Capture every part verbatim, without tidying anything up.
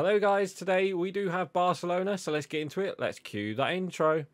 Hello guys, today we do have Barcelona, so let's get into it. Let's cue that intro.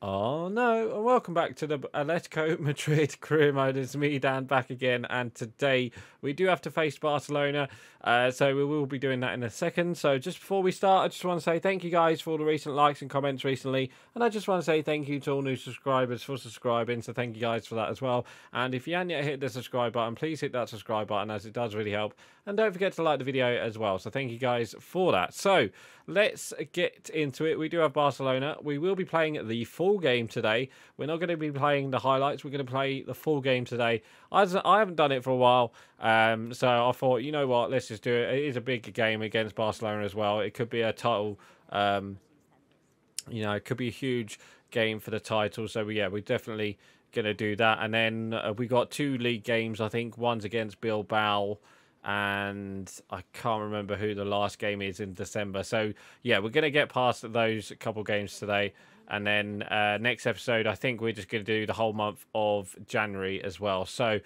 Oh no, and welcome back to the Atletico Madrid career mode. It's me, Dan, back again, and today we do have to face Barcelona, uh, so we will be doing that in a second. So just before we start, I just want to say thank you guys for all the recent likes and comments recently, and I just want to say thank you to all new subscribers for subscribing, so thank you guys for that as well. And if you haven't yet hit the subscribe button, please hit that subscribe button as it does really help, and don't forget to like the video as well, so thank you guys for that. So let's get into it. We do have Barcelona. We will be playing the full game today. We're not going to be playing the highlights, we're going to play the full game today. I haven't done it for a while, um so I thought, you know what, let's just do it. It is a big game against Barcelona as well. It could be a title, um you know, it could be a huge game for the title, so yeah, we're definitely gonna do that. And then uh, we got two league games, I think. One's against Bilbao, and I can't remember who the last game is in December. So yeah, we're gonna get past those couple games today. And then uh, next episode, I think we're just going to do the whole month of January as well. So,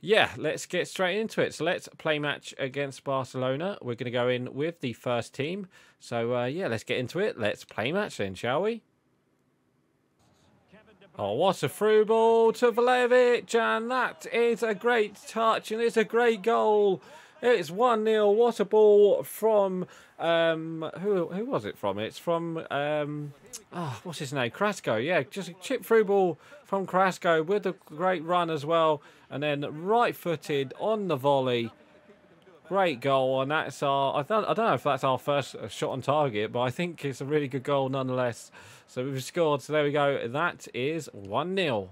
yeah, let's get straight into it. So let's play match against Barcelona. We're going to go in with the first team. So, uh, yeah, let's get into it. Let's play match then, shall we? Oh, what a through ball to Vlahovic. And that is a great touch, and it's a great goal. It's one nil. What a ball from, um, who, who was it from? It's from, um, oh, what's his name? Carrasco. Yeah, just a chip through ball from Carrasco with a great run as well. And then right-footed on the volley. Great goal. And that's our, I don't, I don't know if that's our first shot on target, but I think it's a really good goal nonetheless. So we've scored. So there we go. That is one nil.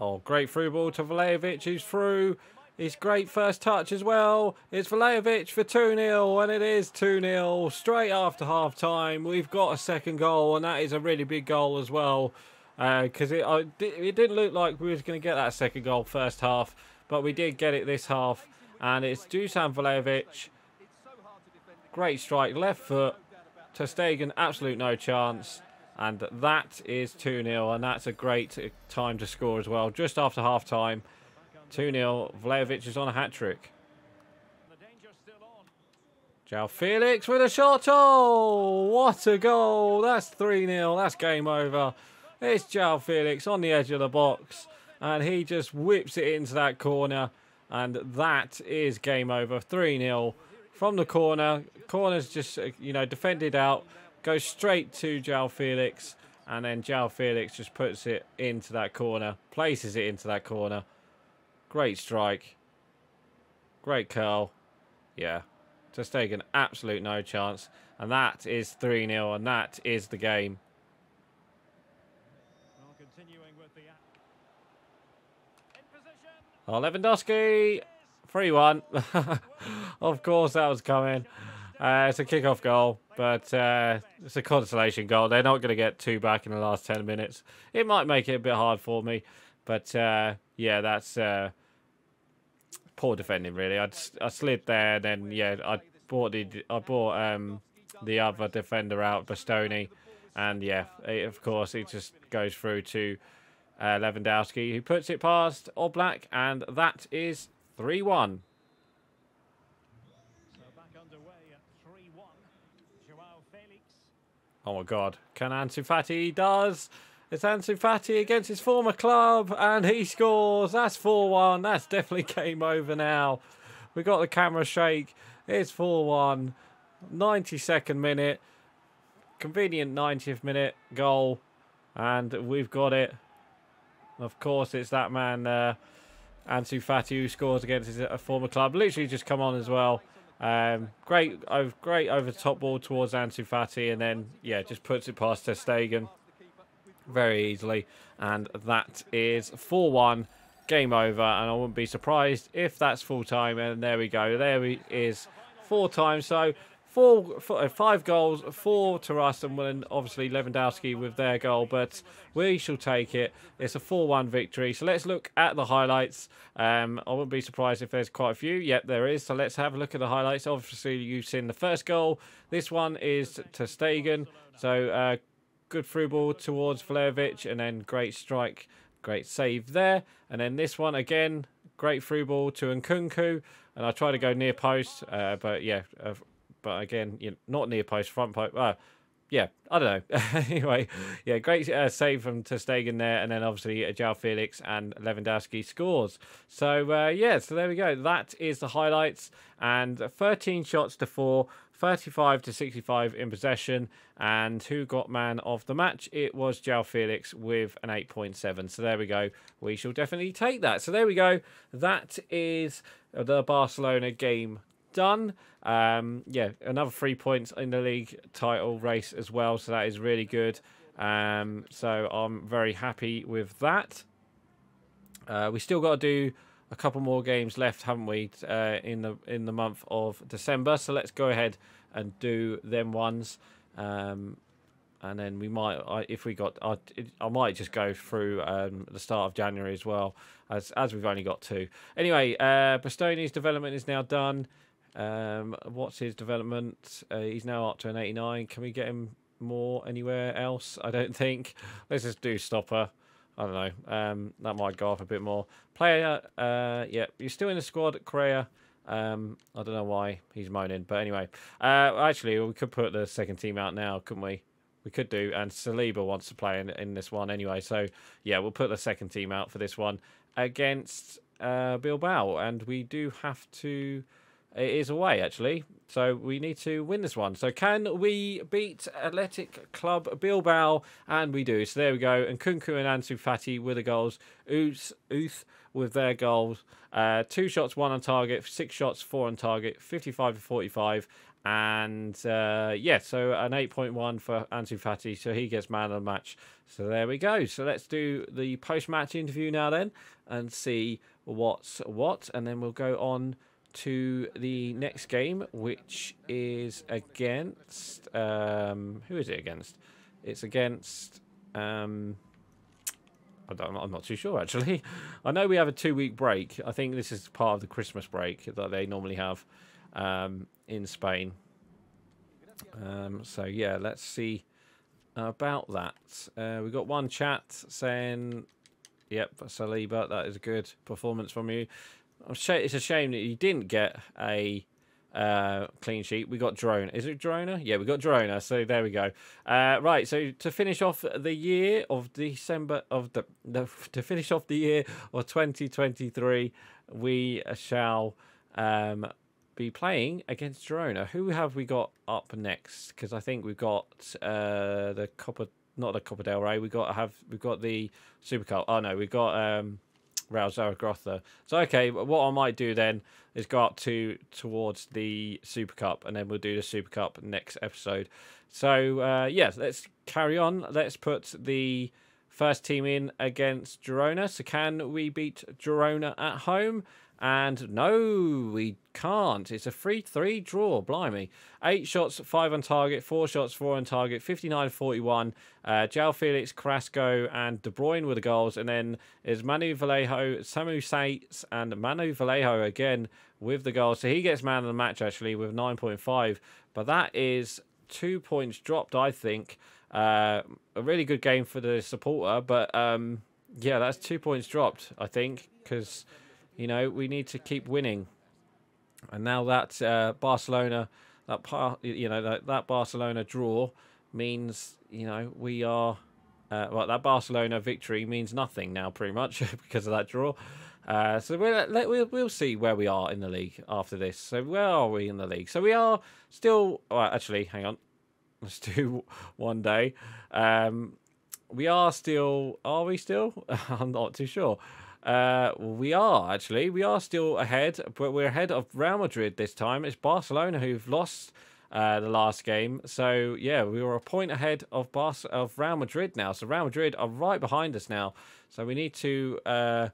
Oh, great through ball to Vlahovic, who's through. It's great first touch as well. It's Vlahovic for two nil, and it is two nil. Straight after half-time, we've got a second goal, and that is a really big goal as well, because uh, it, uh, it didn't look like we was going to get that second goal first half, but we did get it this half, and it's Dusan Vlahovic. Great strike, left foot. Ter Stegen, absolute no chance. And that is two nil, and that's a great time to score as well. Just after half-time, two nil. Vlahovic is on a hat-trick. Joao Felix with a shot. Oh, what a goal. That's three nil. That's game over. It's Joao Felix on the edge of the box, and he just whips it into that corner, and that is game over. three nil from the corner. Corner's just, you know, defended out. Goes straight to Joao Felix, and then Joao Felix just puts it into that corner, places it into that corner. Great strike. Great curl. Yeah. Ter Stegen, absolute no chance. And that is three nil, and that is the game. Oh, Lewandowski. three one. Of course that was coming. Uh, it's a kick-off goal, but uh, it's a consolation goal. They're not going to get two back in the last ten minutes. It might make it a bit hard for me, but uh, yeah, that's uh, poor defending, really. I, I slid there, and then yeah, I bought the I bought um, the other defender out, Bastoni, and yeah, it, of course, it just goes through to uh, Lewandowski, who puts it past Oblak, and that is three one. Oh, my God. Can Ansu Fati? He does. It's Ansu Fati against his former club, and he scores. That's four one. That's definitely game over now. We got the camera shake. It's four one. ninety-second minute. Convenient ninetieth minute goal, and we've got it. Of course, it's that man, uh, Ansu Fati, who scores against his uh, former club. Literally just come on as well. Um, great, great over the top ball towards Ansu Fati, and then yeah, just puts it past Ter Stegen very easily, and that is four one, game over. And I wouldn't be surprised if that's full time. And there we go, there we is four times. So Four, four, five goals, four to us, and then obviously Lewandowski with their goal, but we shall take it. It's a four one victory. So let's look at the highlights. Um, I wouldn't be surprised if there's quite a few. Yep, there is. So let's have a look at the highlights. Obviously, you've seen the first goal. This one is Ter Stegen. So uh, good through ball towards Vlahovic, and then great strike, great save there. And then this one again, great through ball to Nkunku. And I try to go near post, uh, but yeah. Uh, But again, you know, not near post, front post. Uh, yeah, I don't know. Anyway, yeah, great uh, save from Ter Stegen there. And then obviously uh, Joao Felix and Lewandowski scores. So, uh, yeah, so there we go. That is the highlights. And thirteen shots to four, thirty-five to sixty-five in possession. And who got man of the match? It was Joao Felix with an eight point seven. So there we go. We shall definitely take that. So there we go. That is the Barcelona game done. Um yeah, another three points in the league title race as well, so that is really good. Um so I'm very happy with that. Uh we still got to do a couple more games left, haven't we, uh in the in the month of December, so let's go ahead and do them ones. Um and then we might, I, if we got I, I might just go through um the start of January as well, as as we've only got two anyway. uh Bastoni's development is now done. Um, what's his development? Uh, he's now up to an eighty-nine. Can we get him more anywhere else? I don't think. Let's just do stopper. I don't know. Um, that might go up a bit more. Player, uh, yeah, you're still in the squad, Correa. Um, I don't know why he's moaning, but anyway. Uh, actually, we could put the second team out now, couldn't we? We could do, and Saliba wants to play in, in this one anyway. So, yeah, we'll put the second team out for this one against uh, Bilbao, and we do have to... It is away, actually, so we need to win this one. So can we beat Athletic Club Bilbao? And we do. So there we go. And Nkunku and Ansu Fati with the goals. Ooth, Ooth with their goals. Uh, two shots, one on target. Six shots, four on target. fifty-five to forty-five. And, uh, yeah, so an eight point one for Ansu Fati, so he gets man of the match. So there we go. So let's do the post-match interview now then and see what's what. And then we'll go on to the next game, which is against um who is it against? It's against um I don't, I'm not too sure actually. I know we have a two-week break. I think this is part of the Christmas break that they normally have um in Spain. Um so yeah, let's see about that. Uh we've got one chat saying yep, Saliba, that is a good performance from you. It's a shame that you didn't get a uh, clean sheet. We got Girona. Is it Girona? Yeah, we got Girona. So there we go. Uh, right. So to finish off the year of December of the, the to finish off the year of twenty twenty-three, we shall um, be playing against Girona. Who have we got up next? Because I think we've got uh, the Copa, not the Copa del Rey. We got have we've got the Super Cup. Oh no, we've got. Um, Real Zaragoza. So, okay, what I might do then is go up to towards the Super Cup, and then we'll do the Super Cup next episode. So, uh, yes, yeah, let's carry on. Let's put the first team in against Girona. So, can we beat Girona at home? And no, we can't. It's a three three draw, blimey. Eight shots, five on target, four shots, four on target, fifty-nine forty-one. Uh, Joao Felix, Carrasco and De Bruyne were the goals. And then is Manu Vallejo, Samu Saints and Manu Vallejo again with the goals. So he gets man of the match, actually, with nine point five. But that is two points dropped, I think. Uh, a really good game for the supporter. But, um, yeah, that's two points dropped, I think, because... You know, we need to keep winning. And now that uh, Barcelona, that par you know, that, that Barcelona draw means, you know, we are, uh, well, that Barcelona victory means nothing now, pretty much, because of that draw. Uh, so we'll, we'll, we'll see where we are in the league after this. So where are we in the league? So we are still, well, actually, hang on. Let's do one day. Um, we are still, are we still? I'm not too sure. Uh, we are actually, we are still ahead, but we're ahead of Real Madrid this time. It's Barcelona who've lost uh, the last game. So, yeah, we were a point ahead of, Bar of Real Madrid now. So, Real Madrid are right behind us now. So, we need to uh,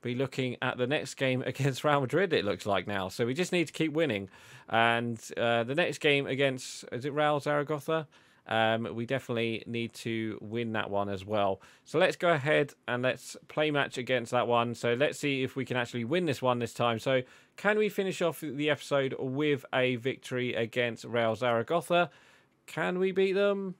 be looking at the next game against Real Madrid, it looks like now. So we just need to keep winning. And uh, the next game against, is it Real Zaragoza? Um, we definitely need to win that one as well. So let's go ahead and let's play match against that one. So let's see if we can actually win this one this time. So can we finish off the episode with a victory against Real Zaragoza? Can we beat them?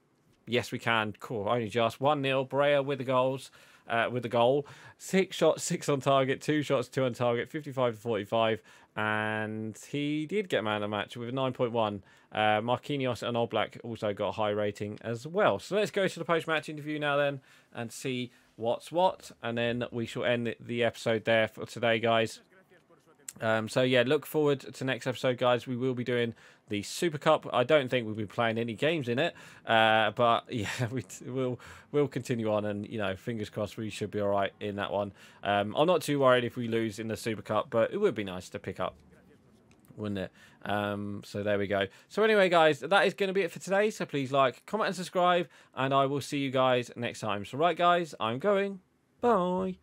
Yes, we can. Cool. Only just one nil. Brea with the goals. Uh, with the goal. Six shots, six on target, two shots, two on target, fifty-five to forty-five. And he did get man of the match with a nine point one. Uh, Marquinhos and Oblak also got a high rating as well. So let's go to the post-match interview now then and see what's what. And then we shall end the episode there for today, guys. Um, so, yeah, look forward to next episode, guys. We will be doing the Super Cup. I don't think we'll be playing any games in it. Uh, but, yeah, we t we'll, we'll continue on. And, you know, fingers crossed we should be all right in that one. Um, I'm not too worried if we lose in the Super Cup, but it would be nice to pick up, wouldn't it? Um, so, there we go. So, anyway, guys, that is going to be it for today. So, please like, comment, and subscribe. And I will see you guys next time. So, right, guys, I'm going. Bye.